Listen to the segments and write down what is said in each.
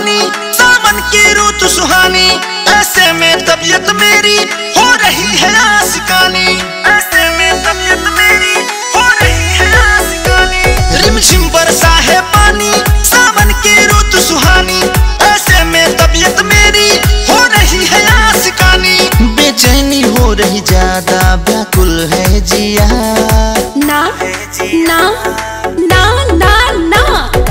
कहानी, सावन की रुतु सुहानी, ऐसे में तबीयत मेरी हो रही है आशिकानी, ऐसे में तबीयत मेरी हो रही है आशिकानी। रिमझिम बरसा है पानी, सावन की रुतु सुहानी, ऐसे में तबीयत मेरी हो रही है आशिकानी। बेचैनी हो रही ज्यादा, व्याकुल है जिया, ना ना ना ना ना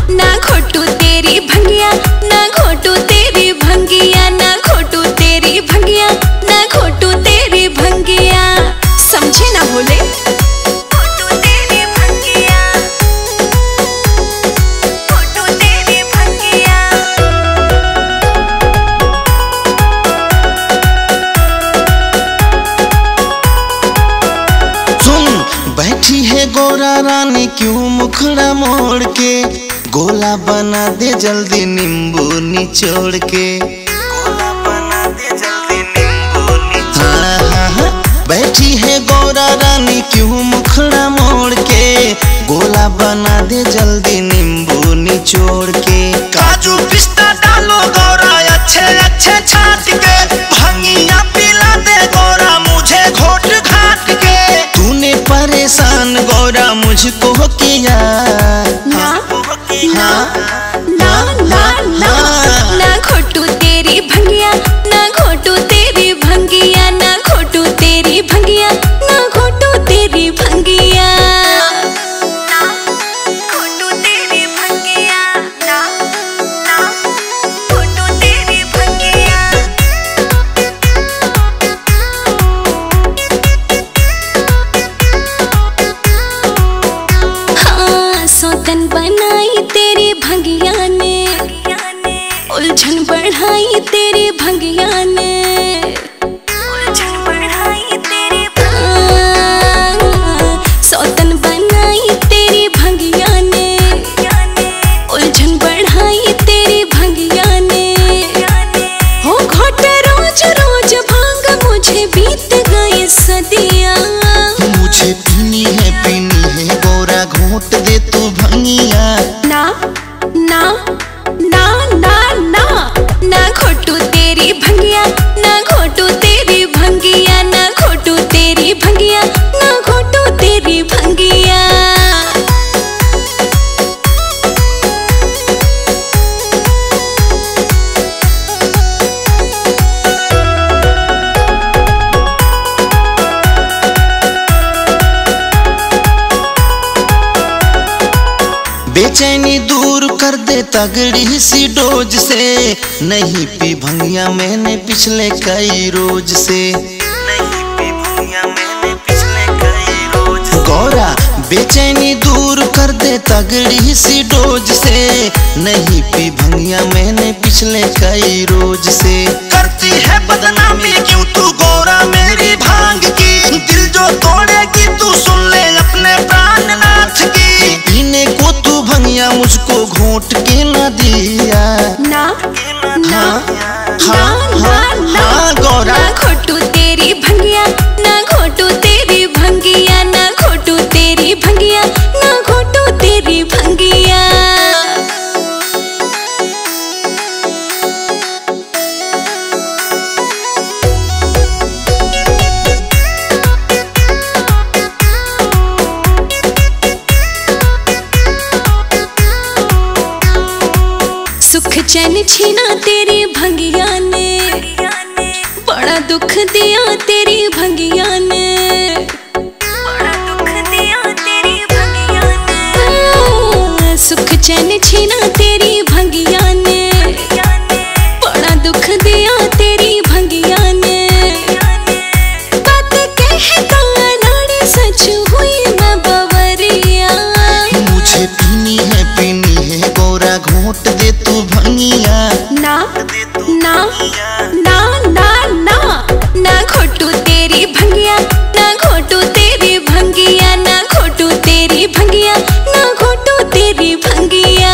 ना खोटू तेरी भंगिया, ना खोटू तेरी भंगिया, ना खोटू तेरी भंगिया, ना खोटू तेरी भंगिया। समझे ना बोले खोटू तेरी भंगिया, खोटू तेरी भंगिया। सुन बैठी है गोरा रानी, क्यों मुखड़ा मोड़ के, गोला बना दे जल्दी नींबू निचोड़ के, गोला बना दे जल्दी नींबू निचोड़ के। हाँ हाँ बैठी है गोरा रानी, क्यों मुखड़ा मोड़ के, गोला बना दे जल्दी नींबू निचोड़ के। काजू पिस्ता डालो गोरा अच्छे अच्छे छाट के, भंगिया पिला दे गोरा मुझे घोट घाट के। तूने परेशान गोरा मुझको किया, ना ना ना ना ना खोटू तेरी भंगिया, ना खोटू तेरी भंगिया, ना खोटू तेरी भंगिया, ना खोटू तेरी भंगिया, ना खोटू तेरी भंगिया, ना ना खोटू तेरी भंगिया। हाँ सौतन बनाई तेरी भंगिया ने, उलझन बढ़ाई तेरी भंगिया ने, उलझन बढ़ाई तेरी भंगिया। सौतन बनाई तेरी भंगिया ने, उलझन बढ़ाई तेरी भंगिया ने। हो घोट रोज रोज भांग मुझे बीत गई सदिया, मुझे पीनी है पीनी है गोरा घोट दे तू भंगिया, ना ना ना ना ना ना खोटू तेरी भंगिया, ना खोटू तेरी भंगिया, ना खोटू तेरी भंगिया, ना खोटू तेरी भंगिया। बेचैनी दूर कर दे तगड़ी सी डोज से, नहीं पी भंगिया मैंने पिछले कई रोज से, नहीं पी भंगिया मैंने पिछले कई रोज। गौरा बेचैनी दूर कर दे तगड़ी सी डोज से, नहीं पी भंगिया मैंने पिछले कई रोज से। करती है बदनामी क्यों तू गौरा मेरी भांग की, दिल जो तोड़ेगी तू सुन ले अपने प्राणनाथ की। पीने को भंगिया मुझको घोट के ना दिया, ना ना ना ना गौरा खोटू तेरी भंगिया, ना खोटू तेरी भंगिया, ना खोटू तेरी भंगिया, ना खोटू तेरी भंगिया। सुख चैन छीना तेरी भंगिया ने, बड़ा दुख दिया तेरी भंगिया ने, बड़ा दुख दिया तेरी भंगिया ने। सुख चैन छीना तेरी भंगिया ने, बड़ा दुख दिया तेरी भंगिया ने। बात कहता नाड़ी सच हुई मैं बवरिया, मुझे पीनी है पीनी है गोरा घोट दे तू भंगिया, ना ना ना ना ना ना खोटू तेरी भंगिया, ना खोटू तेरी भंगिया, ना खोटू तेरी भंगिया, ना खोटू तेरी भंगिया।